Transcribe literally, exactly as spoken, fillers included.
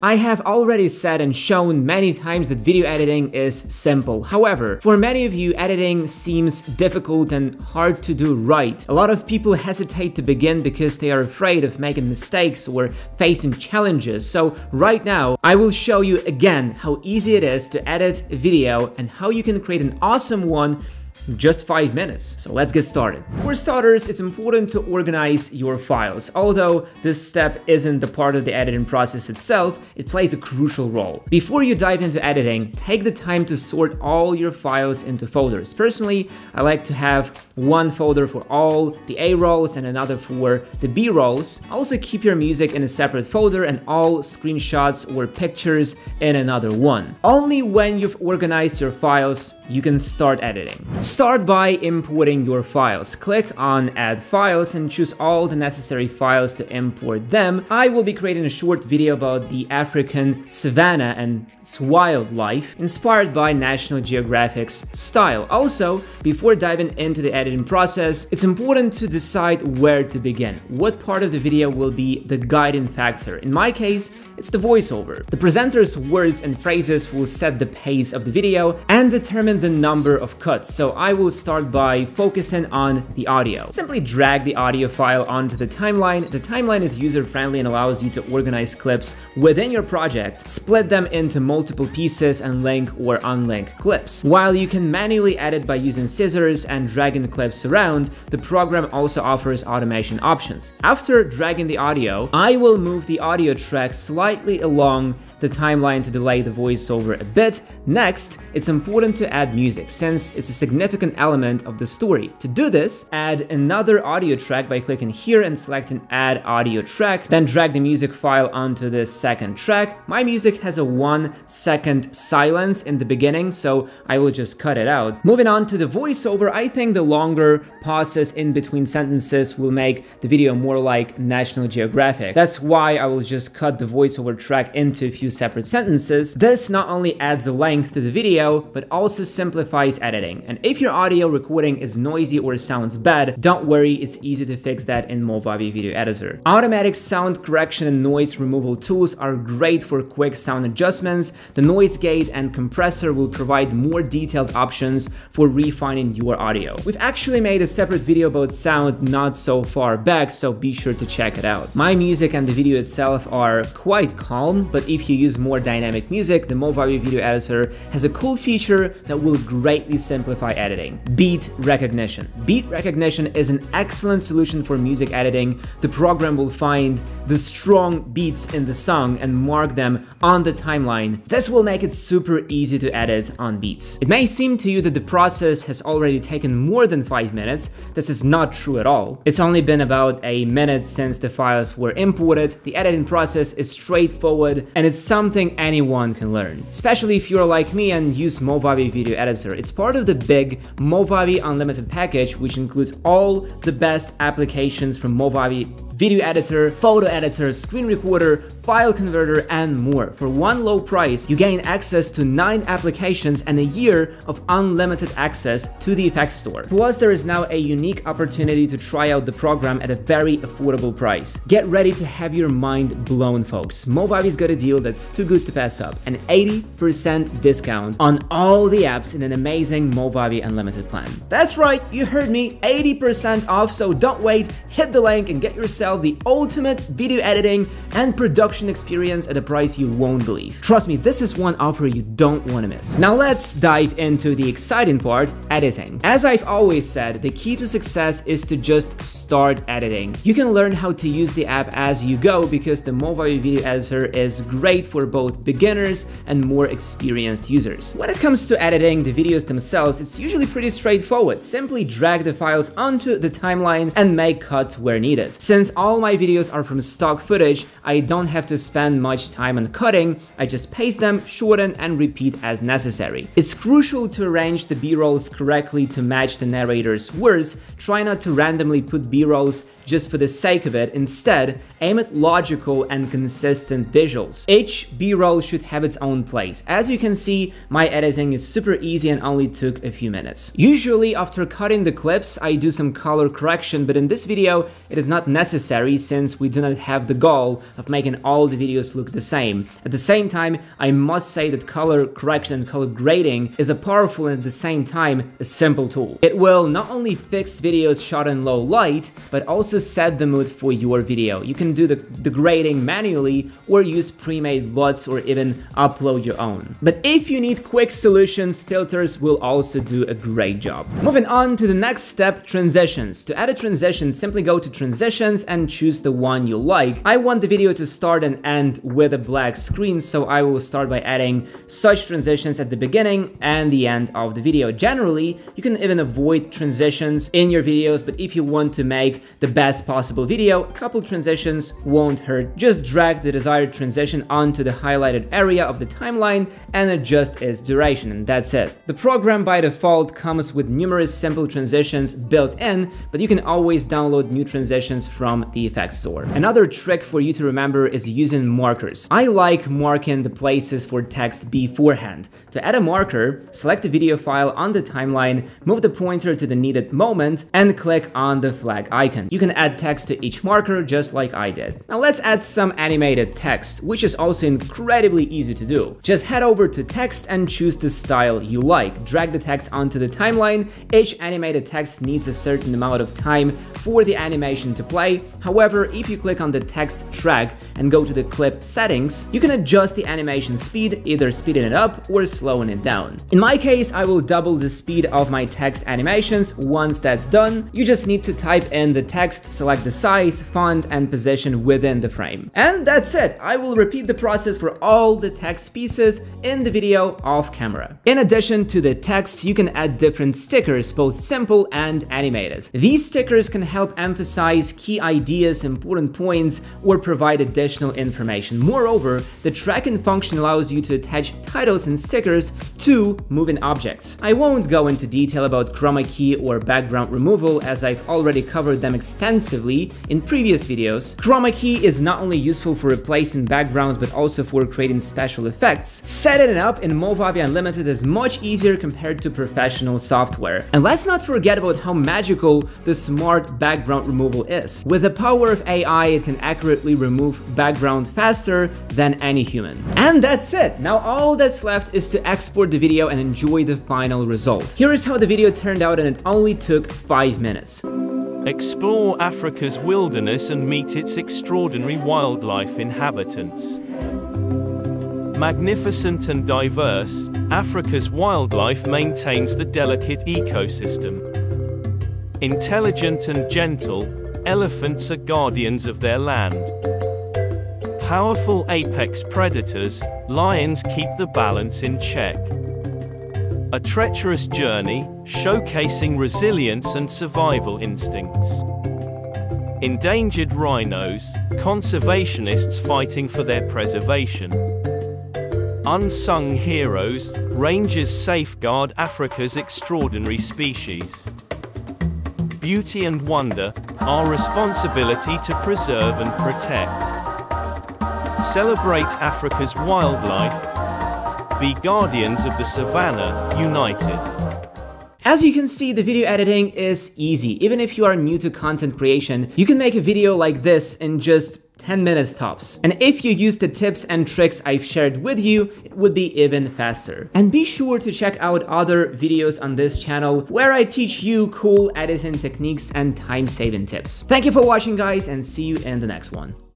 I have already said and shown many times that video editing is simple. However, for many of you, editing seems difficult and hard to do right. A lot of people hesitate to begin because they are afraid of making mistakes or facing challenges. So right now, I will show you again how easy it is to edit a video and how you can create an awesome one just five minutes. So let's get started. For starters, it's important to organize your files. Although this step isn't the part of the editing process itself, it plays a crucial role. Before you dive into editing, take the time to sort all your files into folders. Personally, I like to have one folder for all the A rolls and another for the B rolls. Also keep your music in a separate folder and all screenshots or pictures in another one. Only when you've organized your files, you can start editing. Start by importing your files. Click on Add Files and choose all the necessary files to import them. I will be creating a short video about the African savanna and its wildlife, inspired by National Geographic's style. Also, before diving into the editing process, it's important to decide where to begin. What part of the video will be the guiding factor? In my case, it's the voiceover. The presenter's words and phrases will set the pace of the video and determine the number of cuts. So I will start by focusing on the audio. Simply drag the audio file onto the timeline. The timeline is user-friendly and allows you to organize clips within your project, split them into multiple pieces, and link or unlink clips. While you can manually edit by using scissors and dragging clips around, the program also offers automation options. After dragging the audio, I will move the audio track slightly along the timeline to delay the voiceover a bit. Next, it's important to add music, since it's a significant element of the story. To do this, add another audio track by clicking here and selecting Add Audio Track, then drag the music file onto the second track. My music has a one second silence in the beginning, so I will just cut it out. Moving on to the voiceover, I think the longer pauses in between sentences will make the video more like National Geographic. That's why I will just cut the voiceover track into a few separate sentences. This not only adds length to the video, but also simplifies editing. And if your audio recording is noisy or sounds bad, don't worry, it's easy to fix that in Movavi Video Editor. Automatic sound correction and noise removal tools are great for quick sound adjustments. The noise gate and compressor will provide more detailed options for refining your audio. We've actually made a separate video about sound not so far back, so be sure to check it out. My music and the video itself are quite calm, but if you use more dynamic music, the Movavi Video Editor has a cool feature that will greatly simplify editing: beat recognition. Beat recognition is an excellent solution for music editing. The program will find the strong beats in the song and mark them on the timeline. This will make it super easy to edit on beats. It may seem to you that the process has already taken more than five minutes. This is not true at all. It's only been about a minute since the files were imported. The editing process is straightforward, and it's something anyone can learn, especially if you're like me and use Movavi Video Editor. It's part of the big Movavi Unlimited package, which includes all the best applications from Movavi: video editor, photo editor, screen recorder, file converter, and more. For one low price, you gain access to nine applications and a year of unlimited access to the effects store. Plus, there is now a unique opportunity to try out the program at a very affordable price. Get ready to have your mind blown, folks. Movavi's got a deal that's too good to pass up, an eighty percent discount on all the apps in an amazing Movavi Unlimited plan. That's right, you heard me, eighty percent off, so don't wait, hit the link and get yourself the ultimate video editing and production experience at a price you won't believe. Trust me, this is one offer you don't want to miss. Now let's dive into the exciting part, editing. As I've always said, the key to success is to just start editing. You can learn how to use the app as you go, because the Movavi Video Editor is great for both beginners and more experienced users. When it comes to editing the videos themselves, it's usually pretty straightforward. Simply drag the files onto the timeline and make cuts where needed. Since all my videos are from stock footage, I don't have to spend much time on cutting. I just paste them, shorten, and repeat as necessary. It's crucial to arrange the B-rolls correctly to match the narrator's words. Try not to randomly put B-rolls just for the sake of it. Instead, aim at logical and consistent visuals. Each B-roll should have its own place. As you can see, my editing is super easy and only took a few minutes. Usually, after cutting the clips, I do some color correction, but in this video, it is not necessary necessary since we do not have the goal of making all the videos look the same. At the same time, I must say that color correction and color grading is a powerful and at the same time a simple tool. It will not only fix videos shot in low light, but also set the mood for your video. You can do the, the grading manually or use pre-made L U Ts or even upload your own. But if you need quick solutions, filters will also do a great job. Moving on to the next step, transitions. To add a transition, simply go to transitions and choose the one you like. I want the video to start and end with a black screen, so I will start by adding such transitions at the beginning and the end of the video. Generally, you can even avoid transitions in your videos, but if you want to make the best possible video, a couple transitions won't hurt. Just drag the desired transition onto the highlighted area of the timeline and adjust its duration, and that's it. The program by default comes with numerous simple transitions built in, but you can always download new transitions from the effects store. Another trick for you to remember is using markers. I like marking the places for text beforehand. To add a marker, select the video file on the timeline, move the pointer to the needed moment, and click on the flag icon. You can add text to each marker just like I did. Now let's add some animated text, which is also incredibly easy to do. Just head over to text and choose the style you like. Drag the text onto the timeline. Each animated text needs a certain amount of time for the animation to play. However, if you click on the text track and go to the clip settings, you can adjust the animation speed, either speeding it up or slowing it down. In my case, I will double the speed of my text animations. Once that's done, you just need to type in the text, select the size, font, and position within the frame. And that's it. I will repeat the process for all the text pieces in the video off camera. In addition to the text, you can add different stickers, both simple and animated. These stickers can help emphasize key ideas, important points, or provide additional information. Moreover, the tracking function allows you to attach titles and stickers to moving objects. I won't go into detail about chroma key or background removal, as I've already covered them extensively in previous videos. Chroma key is not only useful for replacing backgrounds, but also for creating special effects. Setting it up in Movavi Unlimited is much easier compared to professional software. And let's not forget about how magical the smart background removal is. With the power of A I, it can accurately remove background faster than any human. And that's it! Now all that's left is to export the video and enjoy the final result. Here is how the video turned out, and it only took five minutes. Explore Africa's wilderness and meet its extraordinary wildlife inhabitants. Magnificent and diverse, Africa's wildlife maintains the delicate ecosystem. Intelligent and gentle, elephants are guardians of their land. Powerful apex predators, lions keep the balance in check. A treacherous journey, showcasing resilience and survival instincts. Endangered rhinos, conservationists fighting for their preservation. Unsung heroes, rangers safeguard Africa's extraordinary species. Beauty and wonder, our responsibility to preserve and protect. Celebrate Africa's wildlife. Be guardians of the savannah, united. As you can see, the video editing is easy. Even if you are new to content creation, you can make a video like this in just ten minutes tops. And if you use the tips and tricks I've shared with you, it would be even faster. And be sure to check out other videos on this channel where I teach you cool editing techniques and time-saving tips. Thank you for watching, guys, and see you in the next one.